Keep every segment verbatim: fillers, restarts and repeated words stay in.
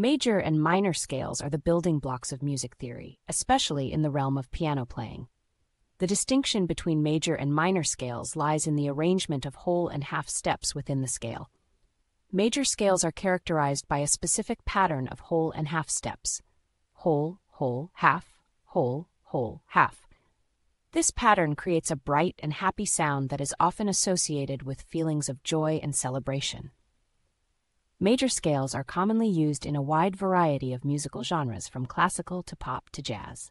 Major and minor scales are the building blocks of music theory, especially in the realm of piano playing. The distinction between major and minor scales lies in the arrangement of whole and half steps within the scale. Major scales are characterized by a specific pattern of whole and half steps. Whole, whole, half, whole, whole, half. This pattern creates a bright and happy sound that is often associated with feelings of joy and celebration. Major scales are commonly used in a wide variety of musical genres, from classical to pop to jazz.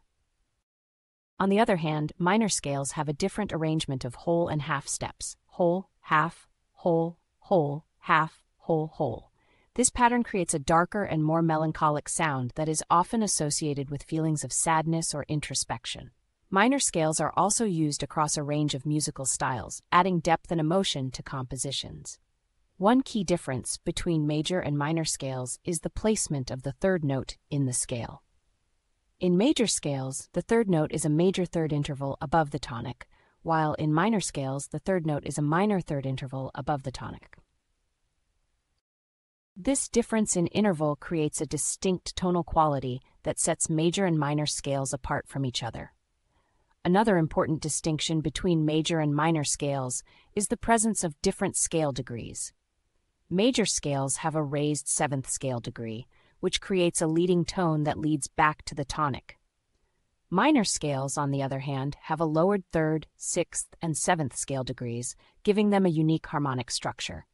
On the other hand, minor scales have a different arrangement of whole and half steps. Whole, half, whole, whole, half, whole, whole. This pattern creates a darker and more melancholic sound that is often associated with feelings of sadness or introspection. Minor scales are also used across a range of musical styles, adding depth and emotion to compositions. One key difference between major and minor scales is the placement of the third note in the scale. In major scales, the third note is a major third interval above the tonic, while in minor scales, the third note is a minor third interval above the tonic. This difference in interval creates a distinct tonal quality that sets major and minor scales apart from each other. Another important distinction between major and minor scales is the presence of different scale degrees. Major scales have a raised seventh scale degree, which creates a leading tone that leads back to the tonic. Minor scales, on the other hand, have a lowered third, sixth, and seventh scale degrees, giving them a unique harmonic structure.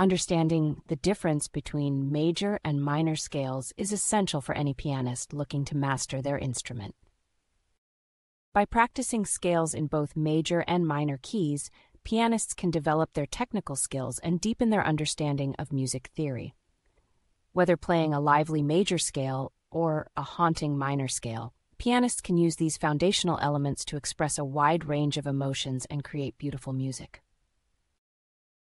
Understanding the difference between major and minor scales is essential for any pianist looking to master their instrument. By practicing scales in both major and minor keys, pianists can develop their technical skills and deepen their understanding of music theory. Whether playing a lively major scale or a haunting minor scale, pianists can use these foundational elements to express a wide range of emotions and create beautiful music.